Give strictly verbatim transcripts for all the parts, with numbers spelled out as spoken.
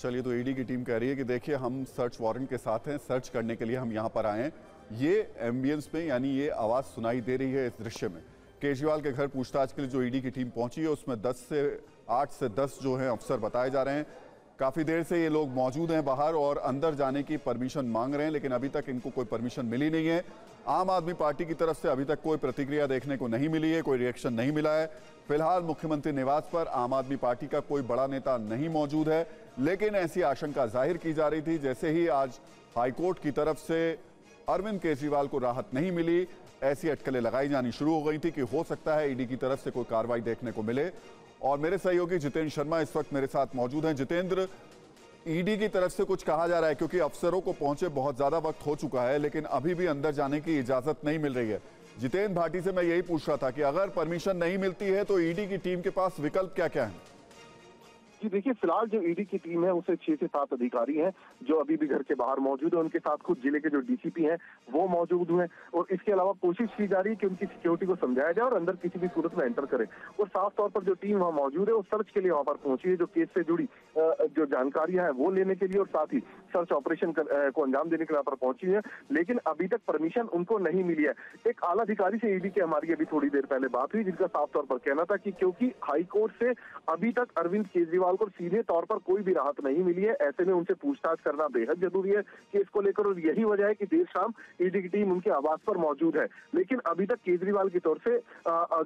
चलिए, तो ईडी की टीम कह रही है कि देखिए हम सर्च वारंट के साथ हैं, सर्च करने के लिए हम यहाँ पर आए हैं। ये एम्बियंस में यानी ये आवाज़ सुनाई दे रही है इस दृश्य में। केजरीवाल के घर पूछताछ के लिए जो ईडी की टीम पहुंची है उसमें दस से आठ से दस जो हैं अफसर बताए जा रहे हैं। काफ़ी देर से ये लोग मौजूद हैं बाहर और अंदर जाने की परमिशन मांग रहे हैं, लेकिन अभी तक इनको कोई परमिशन मिली नहीं है। आम आदमी पार्टी की तरफ से अभी तक कोई प्रतिक्रिया देखने को नहीं मिली है, कोई रिएक्शन नहीं मिला है। फिलहाल मुख्यमंत्री निवास पर आम आदमी पार्टी का कोई बड़ा नेता नहीं मौजूद है, लेकिन ऐसी आशंका जाहिर की जा रही थी। जैसे ही आज हाईकोर्ट की तरफ से अरविंद केजरीवाल को राहत नहीं मिली, ऐसी अटकलें लगाई जानी शुरू हो गई थी कि हो सकता है ईडी की तरफ से कोई कार्रवाई देखने को मिले। और मेरे सहयोगी जितेंद्र शर्मा इस वक्त मेरे साथ मौजूद हैं। जितेंद्र, ईडी की तरफ से कुछ कहा जा रहा है क्योंकि अफसरों को पहुंचे बहुत ज्यादा वक्त हो चुका है, लेकिन अभी भी अंदर जाने की इजाजत नहीं मिल रही है। जितेंद्र भाटी से मैं यही पूछ रहा था कि अगर परमिशन नहीं मिलती है तो ईडी की टीम के पास विकल्प क्या क्या है? जी देखिए, फिलहाल जो ईडी की टीम है उसे छह से सात अधिकारी हैं जो अभी भी घर के बाहर मौजूद है। उनके साथ खुद जिले के जो डीसीपी हैं वो मौजूद हुए और इसके अलावा कोशिश की जा रही है कि उनकी सिक्योरिटी को समझाया जाए और अंदर किसी भी सूरत में एंटर करें। और साफ तौर पर जो टीम वहाँ मौजूद है वो सर्च के लिए वहाँ पर पहुंची है, जो केस से जुड़ी जो जानकारियां हैं वो लेने के लिए और साथ ही सर्च ऑपरेशन को अंजाम देने के लिए यहाँ पर पहुंची है, लेकिन अभी तक परमिशन उनको नहीं मिली है। एक आला अधिकारी से ईडी की हमारी अभी थोड़ी देर पहले बात हुई, जिनका साफ तौर पर कहना था कि क्योंकि हाईकोर्ट से अभी तक अरविंद केजरीवाल को सीधे तौर पर कोई भी राहत नहीं मिली है, ऐसे में उनसे पूछताछ करना बेहद जरूरी है केस को लेकर। और यही वजह है कि देर शाम ईडी की टीम उनके आवास पर मौजूद है, लेकिन अभी तक केजरीवाल की तौर से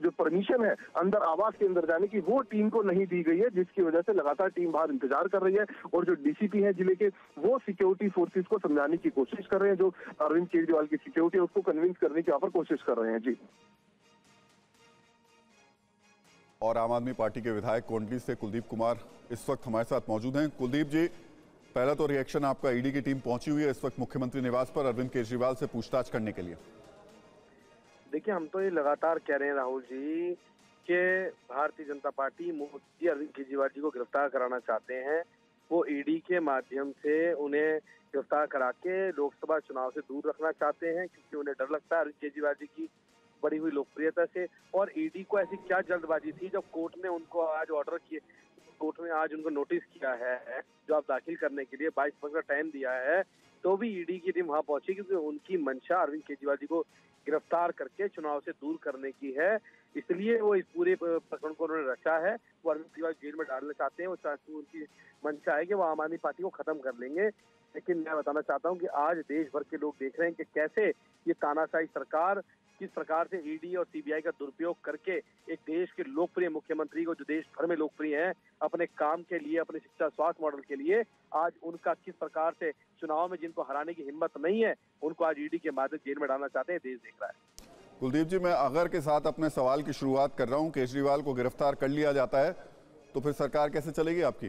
जो परमिशन है अंदर आवास के अंदर जाने की वो टीम को नहीं दी गई है, जिसकी वजह से लगातार टीम बाहर इंतजार कर रही है। और जो डीसीपी है जिले के वो सिक्योरिटी फोर्सेज को समझाने की कोशिश कर रहे हैं, जो अरविंद केजरीवाल की सिक्योरिटी है उसको कन्विंस करने की यहाँ पर कोशिश कर रहे हैं। जी, और आम आदमी पार्टी के विधायक कोंडली से कुलदीप कुमार इस वक्त हमारे साथ मौजूद हैं। कुलदीप जी, पहला तो रिएक्शन आपका, ईडी की टीम पहुंची हुई है इस वक्त मुख्यमंत्री निवास पर अरविंद केजरीवाल से पूछताछ करने के लिए। देखिए, हम तो ये लगातार कह रहे हैं राहुल जी कि भारतीय जनता पार्टी मुख्यमंत्री अरविंद केजरीवाल जी को गिरफ्तार कराना चाहते हैं। वो ईडी के माध्यम से उन्हें गिरफ्तार करा के लोकसभा चुनाव से दूर रखना चाहते हैं, क्योंकि उन्हें डर लगता है अरविंद केजरीवाल जी की बड़ी हुई लोकप्रियता से। और ईडी को ऐसी क्या जल्दबाजी थी जब कोर्ट ने उनको आज ऑर्डर किए, कोर्ट ने आज उनको नोटिस किया है जो आप दाखिल करने के लिए बाईस मई का टाइम दिया है, तो भी ईडी की टीम वहां पहुंची क्योंकि उनकी मंशा अरविंद केजरीवाल जी को गिरफ्तार करके चुनाव से दूर करने की है। इसलिए वो इस पूरे प्रकरण को उन्होंने रचा है, वो अरविंद केजरीवाल जेल में डालना चाहते हैं। वो उनकी मंशा है कि वो आम आदमी पार्टी को खत्म कर लेंगे, लेकिन मैं बताना चाहता हूँ कि आज देश भर के लोग देख रहे हैं कि कैसे ये तानाशाही सरकार, किस प्रकार से ईडी और सीबीआई का दुरुपयोग करके एक देश के लोकप्रिय मुख्यमंत्री को, जो देश भर में लोकप्रिय हैं, अपने काम के लिए, अपने शिक्षा स्वास्थ्य मॉडल के लिए, आज उनका किस प्रकार से चुनाव में जिनको हराने की हिम्मत नहीं है उनको आज ईडी के माध्यम जेल में डालना चाहते हैं, देश देख रहा है। कुलदीप जी, मैं अगर के साथ अपने सवाल की शुरुआत कर रहा हूँ, केजरीवाल को गिरफ्तार कर लिया जाता है तो फिर सरकार कैसे चलेगी आपकी?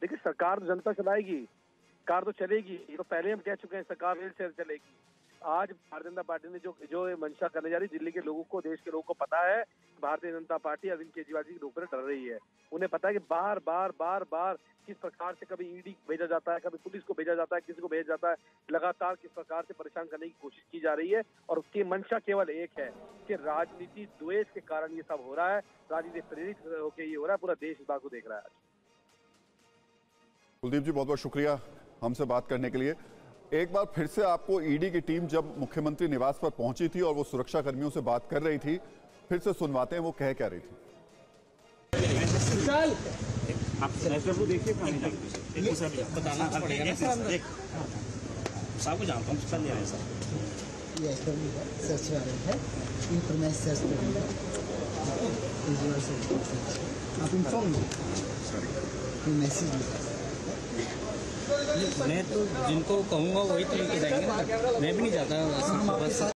देखिए, सरकार तो जनता चलाएगी, सरकार तो चलेगी, तो पहले हम कह चुके हैं सरकार रेल से चलेगी। आज भारतीय जनता पार्टी ने जो जो मंशा करने जा रही है, दिल्ली के लोगों को, देश के लोगों को पता है भारतीय जनता पार्टी अरविंद केजरीवाल जी के लोगों से डर रही है। उन्हें पता है कि बार बार बार बार किस प्रकार से कभी ईडी भेजा जाता है, कभी पुलिस को भेजा जाता है, किसी को भेजा जाता है, लगातार किस प्रकार से परेशान करने की कोशिश की जा रही है। और उसकी मंशा केवल एक है कि राजनीति द्वेष के कारण ये सब हो रहा है, राजनीति प्रेरित होकर ये हो रहा है। पूरा देश इस बात को देख रहा है। कुलदीप जी, बहुत बहुत शुक्रिया हमसे बात करने के लिए। एक बार फिर से आपको, ईडी की टीम जब मुख्यमंत्री निवास पर पहुंची थी और वो सुरक्षा कर्मियों से बात कर रही थी, फिर से सुनवाते हैं वो कह क्या रही थी। मैं तो जिनको कहूँगा वही तो लेके जाएंगे, मैं भी नहीं जाता।